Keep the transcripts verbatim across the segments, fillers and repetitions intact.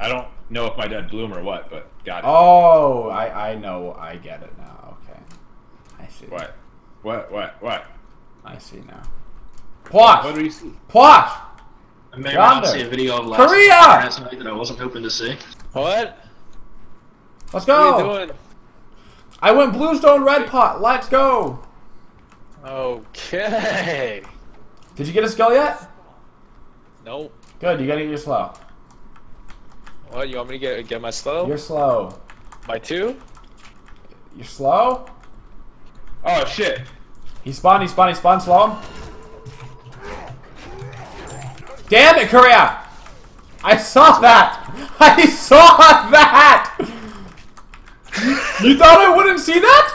I don't know if my dad blew him or what, but got it. Oh, I, I know. I get it now. Okay. I see. What? What? What? What? I see now. Plosh! What do you see? Plosh! I may not see a video of last Kriya! last night that I wasn't hoping to see. What? Let's go! What are you doing? I went bluestone red pot. Let's go! Okay. Did you get a skull yet? Nope. Good, you gotta get your slow. What, you want me to get get my slow? You're slow. By two? You're slow? Oh shit. He spawned, he spawned, he spawned, slow him. Damn it, Kriya! I saw that! I saw that! You thought I wouldn't see that?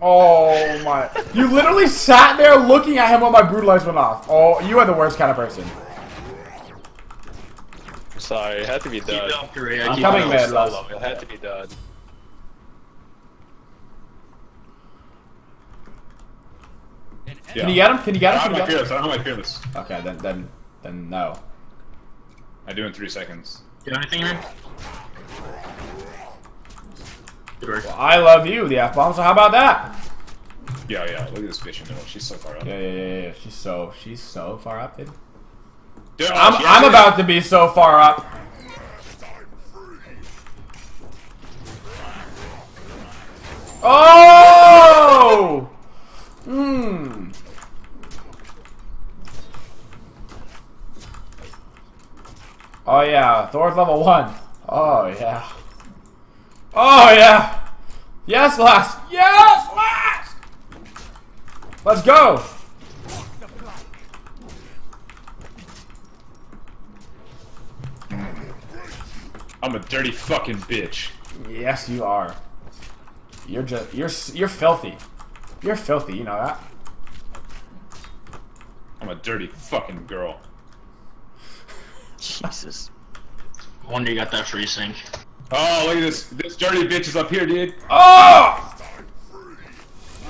Oh my. You literally sat there looking at him while my brutalize went off. Oh, you are the worst kind of person. Sorry, it had to be done. I'm coming, man. It had to be done. Yeah. Can you get him? Can you get him? I don't have my fearless. Okay, then, then, then no. I do in three seconds. You know anything here? Well, I love you, the F-bomb, so how about that? Yeah, yeah, look at this bitch in the middle. She's so far up. Yeah, yeah, yeah, yeah. She's so, she's so far up, dude. Dude I'm, oh, I'm about to be so far up. Oh! Mmm. Oh, yeah. Thor's level one. Oh, yeah. Oh, yeah! Yes, Lass! Yes, Lass! Let's go! I'm a dirty fucking bitch. Yes, you are. You're just- you're- you're filthy. You're filthy, you know that. I'm a dirty fucking girl. Jesus. I wonder you got that free sync. Oh, look at this. This dirty bitch is up here, dude. Oh!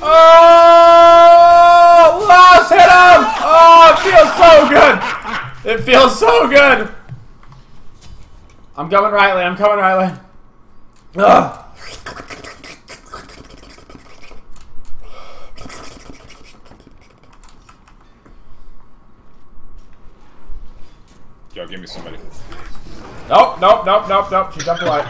Oh! Lass hit him! Oh, it feels so good! It feels so good! I'm coming, Riley. I'm coming, Riley. Ugh. Yo, give me somebody. Nope, nope, nope, nope, nope. She jumped away.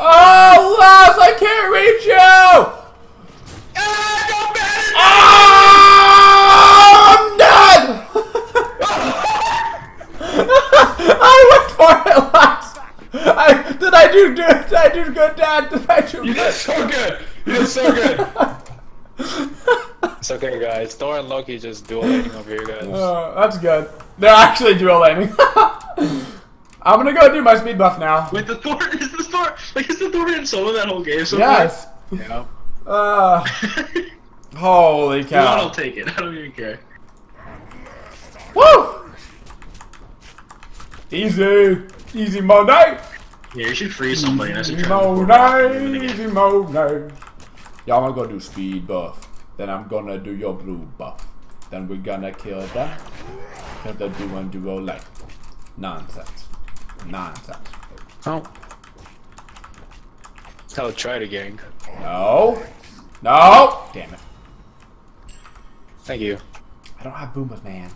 Oh, Lass, I can't reach you! Oh, I'm dead! I went for it, Lass. I did. I do good. Did I do good, Dad? Did I do good? You did so good. You did so good. It's okay, guys. Thor and Loki just dual aiming over here, guys. Oh, that's good. They're actually dual aiming. I'm gonna go do my speed buff now. Wait, the Thor is the Thor like is the Thor in solo that whole game? So yes. Like, yeah. Uh, holy cow! No, I'll take it. I don't even care. Woo! Easy, easy Monday. Yeah, you should freeze somebody. Easy Monday, easy Monday. Y'all wanna go do speed buff? Then I'm gonna do your blue buff. Then we're gonna kill them. Cause they're doing duo like nonsense. Nonsense. Oh. Tell try to gang. No. No! Damn it. Thank you. I don't have Boomer's man.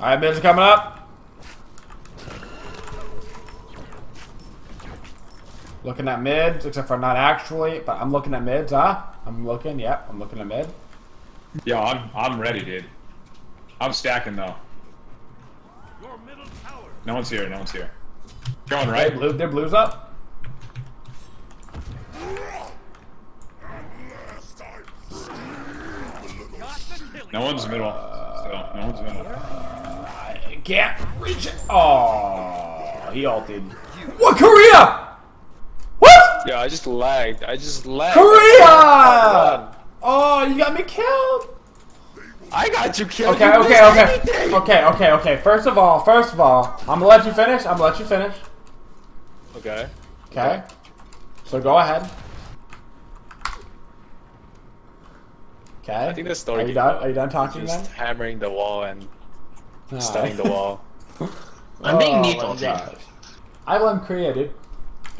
Alright, bitch, are coming up. Looking at mids, except for not actually, but I'm looking at mids, huh? I'm looking, yep, I'm looking at mid. Yo, I'm I'm ready, dude. I'm stacking though. Your middle tower. No one's here, no one's here. Going right. Blue, their blue's up. No one's middle. So no one's middle. Can't reach it. Oh, he ulted. What, Kriya? What? Yeah, I just lagged. I just lagged. Kriya! Oh, you got me killed. I got you killed. Okay, you okay, okay, anything. okay, okay, okay. First of all, first of all, I'm gonna let you finish. I'm gonna let you finish. Okay. Okay. So go ahead. Okay. I think the story. Are you done? Are you done talking? Just then? hammering the wall and no. stunning the wall. I'm being oh, neat on that. I love Kriya, dude.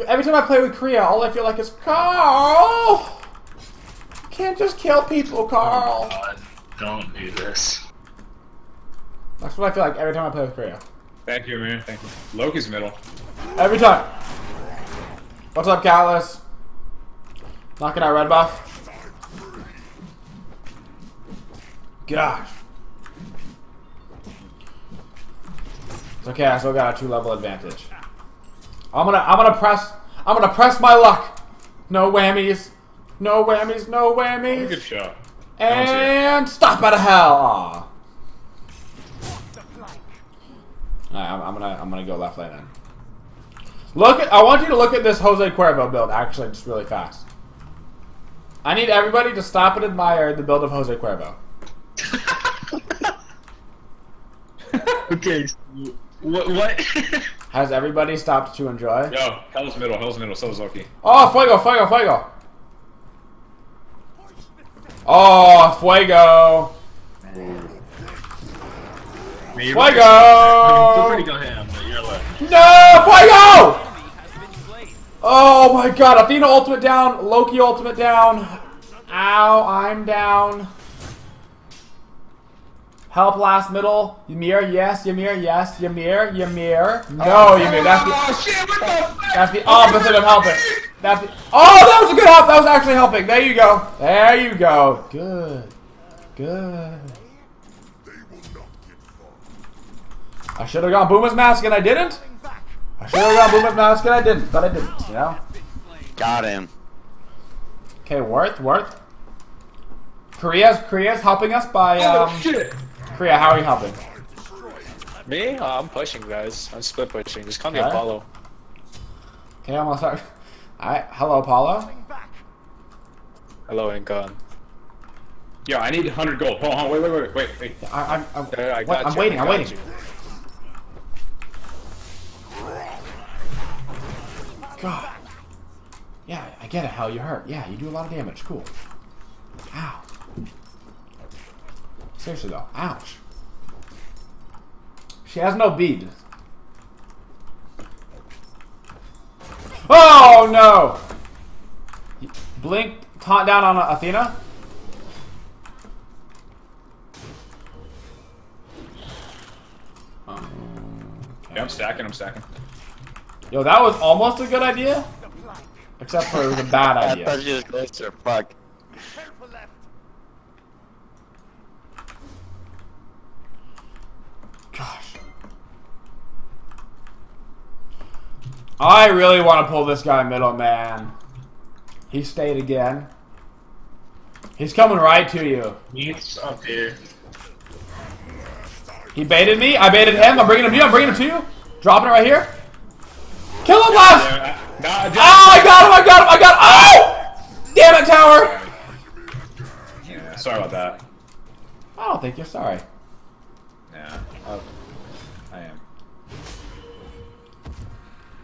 Every time I play with Kriya, all I feel like is Carl. You can't just kill people, Carl. Oh, God. Don't do this. That's what I feel like every time I play with Kriya. Thank you, man. Thank you. Loki's middle. Every time. What's up, Callus? Knocking out red buff. Gosh. It's okay. I still got a two-level advantage. I'm gonna, I'm gonna press, I'm gonna press my luck. No whammies, no whammies, no whammies. Good shot. And stop out of hell. Alright, I'm, I'm gonna, I'm gonna go left lane then. Look at, I want you to look at this Jose Cuervo build. Actually, just really fast. I need everybody to stop and admire the build of Jose Cuervo. Okay. What? What? Has everybody stopped to enjoy? Yo, hell's middle, hell's middle, so is Loki. Oh, fuego, fuego, fuego! Oh, fuego! Maybe fuego! I mean, go ham, but you're left. No, fuego! Oh my God! Athena ultimate down, Loki ultimate down. Ow, I'm down. Help last middle. Ymir, yes. Ymir, yes. Ymir, Ymir. No, Ymir. That's the, oh, shit, what the fuck? That's the opposite of helping. That's the, oh, that was a good help. That was actually helping. There you go. There you go. Good. Good. I should have gone Boomer's mask and I didn't. I should have gone Boomer's mask and I didn't. But I didn't, you know? Got him. Okay, Worth, Worth. Kriya's, Kriya's helping us by, um... Oh, shit. Kriya, how are you helping? Me? Oh, I'm pushing, guys. I'm split pushing. Just call me Apollo. Okay, I'm gonna start. Alright, hello, Apollo. Hello, Incon. Yo, I need one hundred gold. Hold on, wait, wait, wait, wait, wait. I, I'm, I'm, I, I got what, I'm waiting, I got I'm waiting. You. God. Yeah, I get it, how you hurt. Yeah, you do a lot of damage. Cool. Ow. Seriously though, ouch. She has no bead. Oh no! Blink taunt down on Athena. Yeah, I'm stacking, I'm stacking. Yo, that was almost a good idea. Except for it was a bad idea. I thought she was closer, fuck. Gosh. I really want to pull this guy middle, man. He stayed again. He's coming right to you. He's up here. He baited me. I baited him. I'm bringing him to you. I'm bringing him to you. Dropping it right here. Kill him last. Yeah, yeah, yeah. No, oh, I got him. I got him. I got him. Oh! Damn it, Tower. Yeah, sorry about that. I don't think you're sorry. Yeah, oh, I am.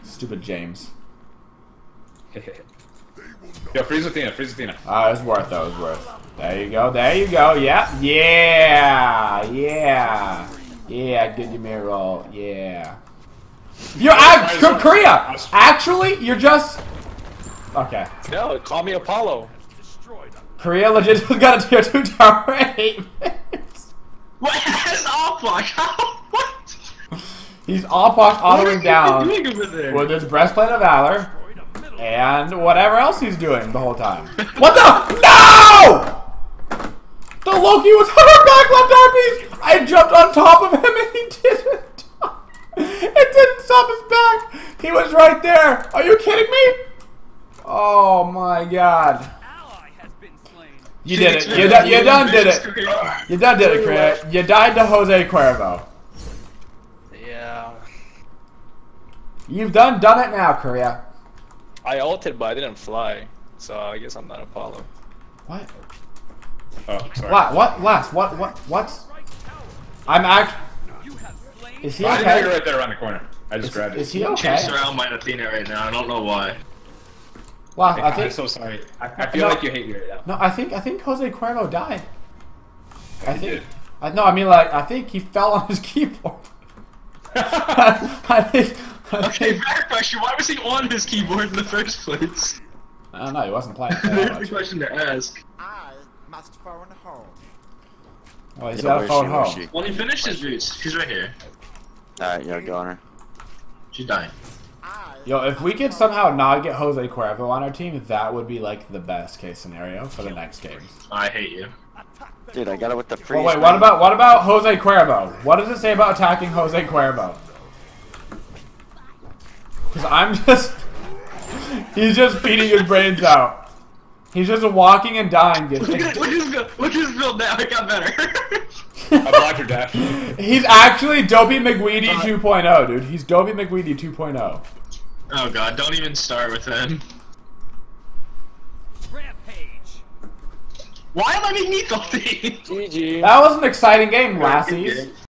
Stupid James. Yo, freeze Athena, freeze Athena. Ah, uh, it's worth though, it's worth. There you go, there you go, yeah. Yeah, yeah. Yeah, good Ymir roll, yeah. You're act Kriya! Actually, you're just... Okay. No, call me Apollo. Kriya legit just got a tier two tower eight. What? He's all fucked. What? He's all fucked, autoing down with his breastplate of valor and whatever else he's doing the whole time. What the? No! The Loki was on our back left R Ps. I jumped on top of him and he didn't. It didn't stop his back. He was right there. Are you kidding me? Oh my God. You did it. You, do, you done did it. You done did it, Kriya. You died to Jose Cuervo. Yeah. You've done done it now, Kriya. I ulted, but I didn't fly, so I guess I'm not Apollo. What? Oh, sorry. What? What? Last? What? What? What? I'm act. Is he okay? I think right there around the corner. I just is, grabbed it. Is he okay? Chased around by Athena right now. I don't know why. Wow, I, I think, I'm so sorry. I, I feel no, like you hate me right now. No, I think I think Jose Cuervo died. I he think. Did. I, no, I mean like I think he fell on his keyboard. I, I think. I okay, think, fair question. Why was he on his keyboard in the first place? I don't know. He wasn't playing. There's a question to ask. I must phone home. Oh, he's got a phone home. Well, he finished his roots. She's right here. Alright, yo, go on her. She's dying. Yo, if we could somehow not get Jose Cuervo on our team, that would be like the best case scenario for the next game. I hate you. Dude, I got it with the freeze. Oh, wait, what about, what about Jose Cuervo? What does it say about attacking Jose Cuervo? Because I'm just... He's just feeding his brains out. He's just walking and dying. Look at his build. Look at his build now. It got better. I blocked your dash. He's actually Dobie McWeedy uh, two point oh, dude. He's Dobie McWeedy two point oh. Oh god, don't even start with him. Rampage. Why am I being lethal? G G. That was an exciting game, Lassiz.